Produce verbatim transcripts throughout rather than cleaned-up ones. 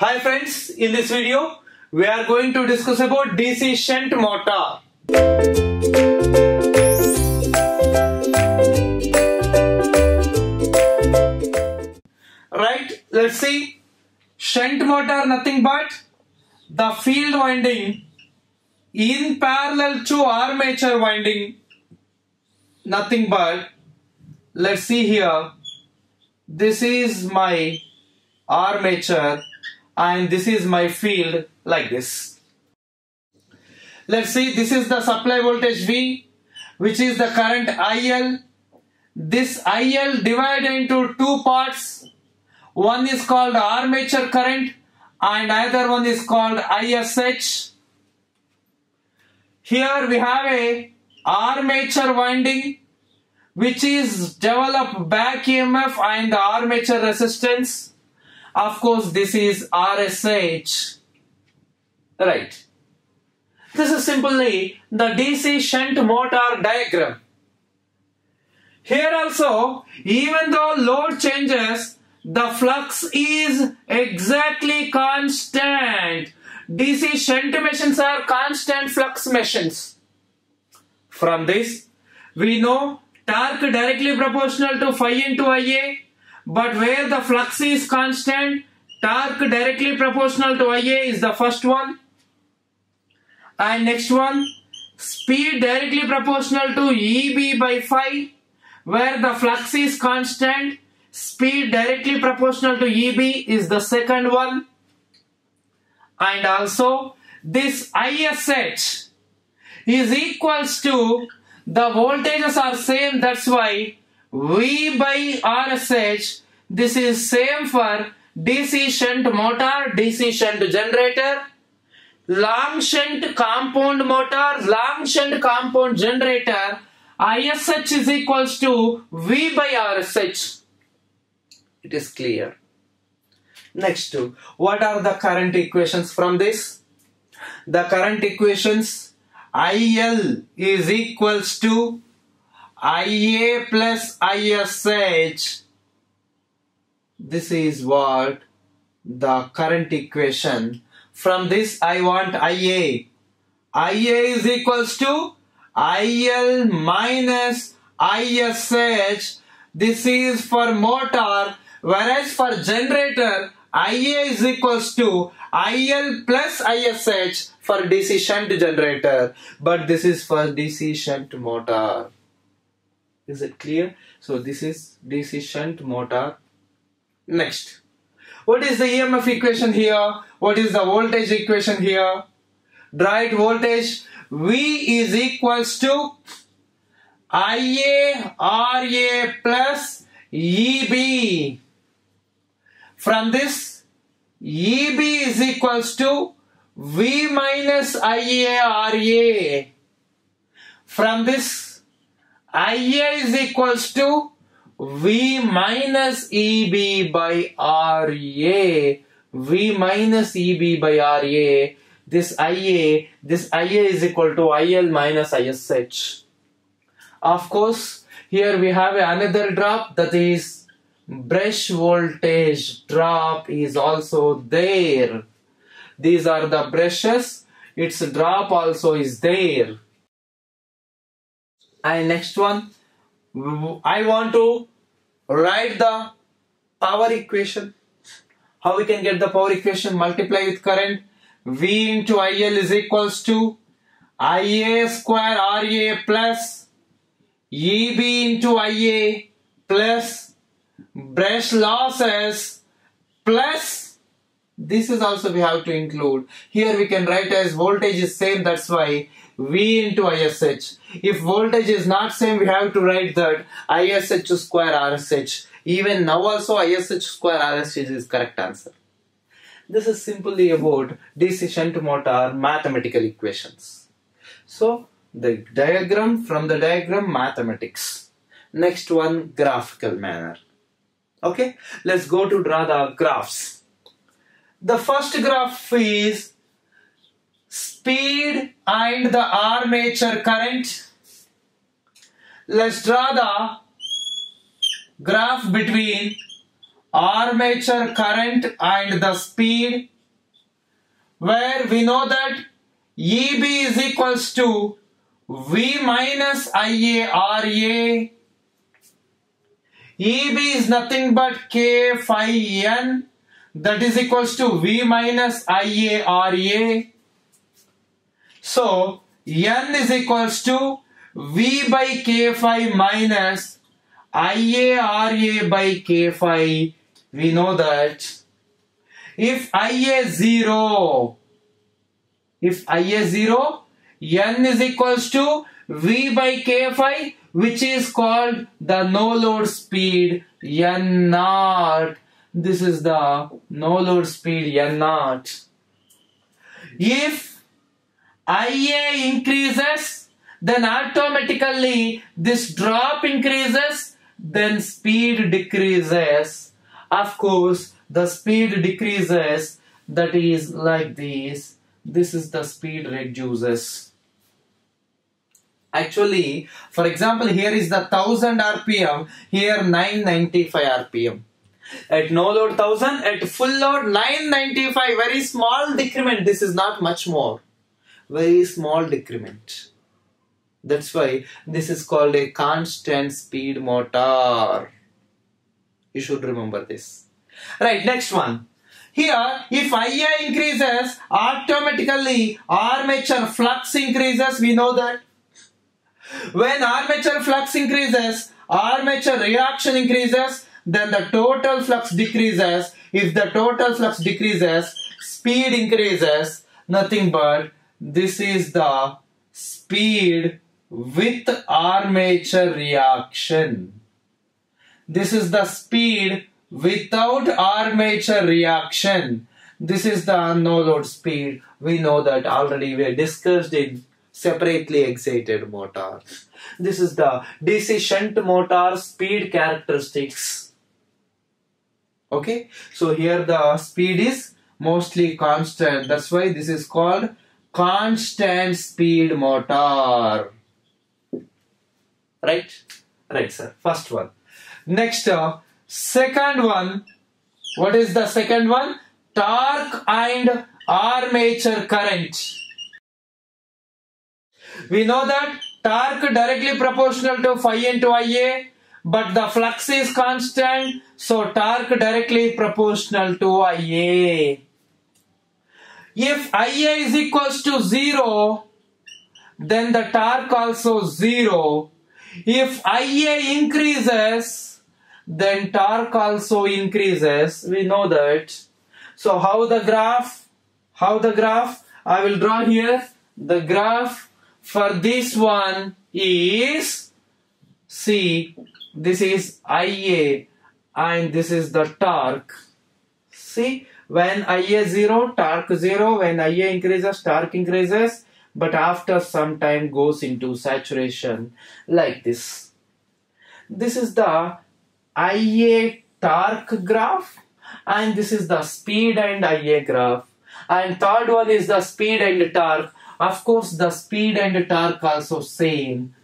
Hi friends, in this video we are going to discuss about D C shunt motor. Right, let's see. Shunt motor nothing but the field winding in parallel to armature winding, nothing but, let's see here, this is my armature and this is my field, like this. Let's see, this is the supply voltage V, which is the current I L. This I L divided into two parts. One is called armature current and another one is called I S H. Here we have a armature winding which is developed back E M F and the armature resistance. Of course, this is R S H. Right. This is simply the D C shunt motor diagram. Here also, even though load changes, the flux is exactly constant. D C shunt machines are constant flux machines. From this, we know torque directly proportional to phi into Ia, but where the flux is constant, torque directly proportional to Ia is the first one. And next one, speed directly proportional to Eb by phi, where the flux is constant, speed directly proportional to Eb is the second one. And also, this I S H is equals to, the voltages are same, that's why V by R S H, this is same for D C shunt motor, D C shunt generator, long shunt compound motor, long shunt compound generator, I S H is equals to V by R S H. It is clear. Next, to what are the current equations from this? The current equations, I L is equals to Ia plus I S H. This is what the current equation. From this I want Ia. Ia is equals to I L minus I S H. This is for motor, whereas for generator, Ia is equals to I L plus I S H for D C shunt generator, but this is for D C shunt motor. Is it clear? So this is D C shunt motor. Next, what is the E M F equation here? What is the voltage equation here? Right, voltage V is equals to Ia R A plus E B. From this, E B is equals to V minus Ia R A. From this, Ia is equals to V minus E B by R A. V minus E B by R A. This Ia, this Ia is equal to I L minus I S H. Of course, here we have another drop, that is brush voltage drop is also there. These are the brushes, its drop also is there. And next one, I want to write the power equation. How we can get the power equation? Multiply with current. V into I L is equals to Ia square R A plus E B into Ia plus brush losses plus, this is also we have to include. Here we can write as voltage is same, that's why V into I S H. If voltage is not same, we have to write that I S H square R S H. Even now also I S H square R S H is correct answer. This is simply about D C shunt motor mathematical equations. So the diagram, from the diagram, mathematics. Next one, graphical manner. Okay, let's go to draw the graphs. The first graph is speed and the armature current. Let's draw the graph between armature current and the speed, where we know that E B is equals to V minus Ia R A. E B is nothing but K phi N, that is equals to V minus Ia R A. So N is equals to V by K phi minus Ia R A by K phi. We know that if Ia is zero, if Ia is zero, N is equals to V by K phi, which is called the no load speed N naught. This is the no load speed N naught. If Ia increases, then automatically this drop increases, then speed decreases. Of course, the speed decreases, that is like this. This is the speed reduces. Actually, for example, here is the thousand R P M, here nine ninety-five R P M. At no load thousand, at full load nine ninety-five, very small decrement. This is not much more, very small decrement. That's why this is called a constant speed motor. You should remember this. Right, next one. Here, if Ia increases, automatically armature flux increases. We know that. When armature flux increases, armature reaction increases, then the total flux decreases. If the total flux decreases, speed increases. Nothing but this is the speed with armature reaction. This is the speed without armature reaction. This is the no load speed. We know that already, we discussed in separately excited motor. This is the D C shunt motor speed characteristics. Okay, so here the speed is mostly constant. That's why this is called constant speed motor. Right? Right, sir. First one. Next, uh, second one. What is the second one? Torque and armature current. We know that torque directly proportional to phi into Ia, but the flux is constant, so torque directly proportional to Ia. If Ia is equals to zero, then the torque also zero. If Ia increases, then torque also increases. We know that. So how the graph? How the graph? I will draw here the graph. For this one is, see, this is Ia and this is the torque. See, when Ia zero, torque zero, when Ia increases, torque increases, but after some time goes into saturation like this. This is the Ia torque graph and this is the speed and Ia graph. And third one is the speed and torque. Of course, the speed and torque also same,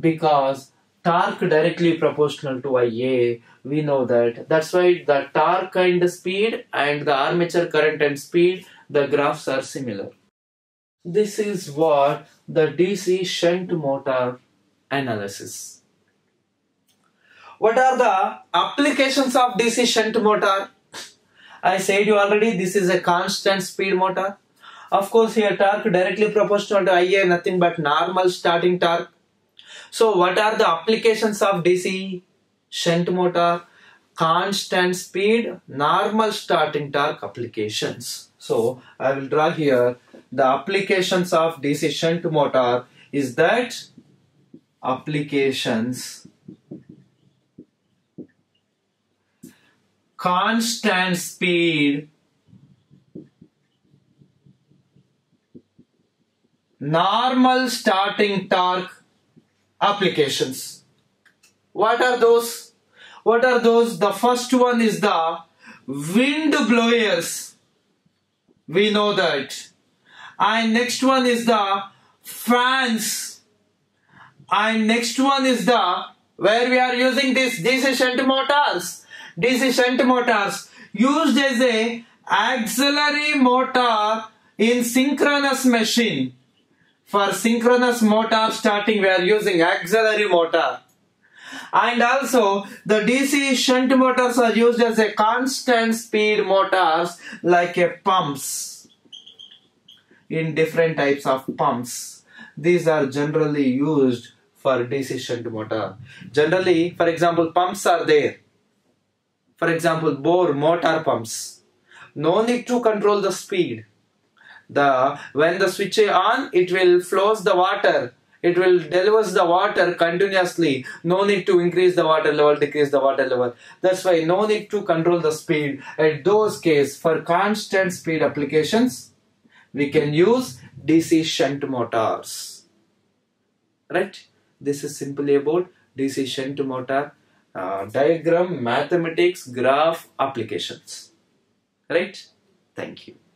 because torque directly proportional to Ia. We know that. That's why the torque and the speed and the armature current and speed, the graphs are similar. This is what the D C shunt motor analysis. What are the applications of D C shunt motor? I said you already, this is a constant speed motor. Of course, here torque directly proportional to Ia, nothing but normal starting torque. So what are the applications of D C shunt motor? Constant speed, normal starting torque applications. So I will draw here the applications of D C shunt motor is that applications. Constant speed, normal starting torque applications. What are those? What are those? The first one is the wind blowers. We know that. And next one is the fans. And next one is the, where we are using this D C shunt motors. D C shunt motors used as a auxiliary motor in synchronous machine. For synchronous motor starting we are using auxiliary motor. And also the D C shunt motors are used as a constant speed motors like a pumps, in different types of pumps. These are generally used for D C shunt motor. Generally, for example, pumps are there. For example, bore motor pumps. No need to control the speed. The when the switch is on, it will flows the water. It will delivers the water continuously. No need to increase the water level, decrease the water level. That's why no need to control the speed. At those cases, for constant speed applications, we can use D C shunt motors. Right? This is simply about D C shunt motor uh, diagram, mathematics, graph applications. Right? Thank you.